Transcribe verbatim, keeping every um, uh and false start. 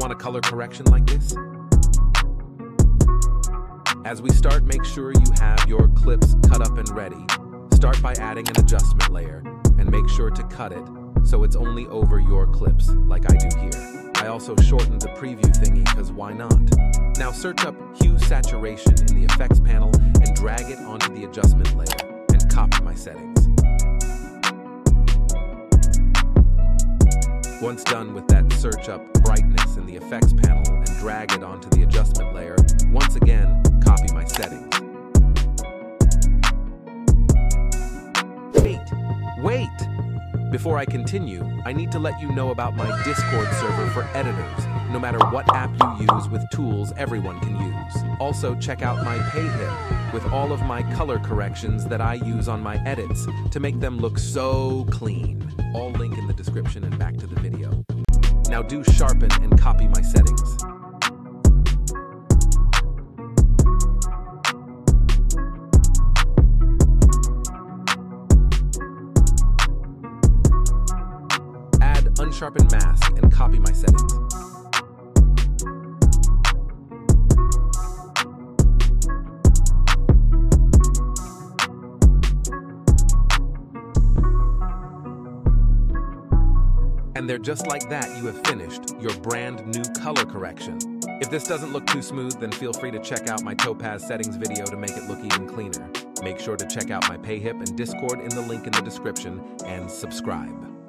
want a color correction like this? As we start, make sure you have your clips cut up and ready. Start by adding an adjustment layer, and make sure to cut it so it's only over your clips, like I do here. I also shortened the preview thingy, because why not? Now search up Hue Saturation in the Effects panel and drag it onto the adjustment layer, and copy my settings. Once done with that, search up Brightness in the Effects panel and drag it onto the adjustment layer. Once again, copy my settings. Wait, wait! Before I continue, I need to let you know about my Discord server for editors. No matter what app you use, with tools everyone can use. Also, check out my PayHip with all of my color corrections that I use on my edits to make them look so clean. All link in the description and back to the video. Now do sharpen and copy my settings. Add unsharpened mask and copy my settings. And they're just like that, you have finished your brand new color correction. If this doesn't look too smooth, then feel free to check out my Topaz settings video to make it look even cleaner. Make sure to check out my PayHip and Discord in the link in the description, and subscribe.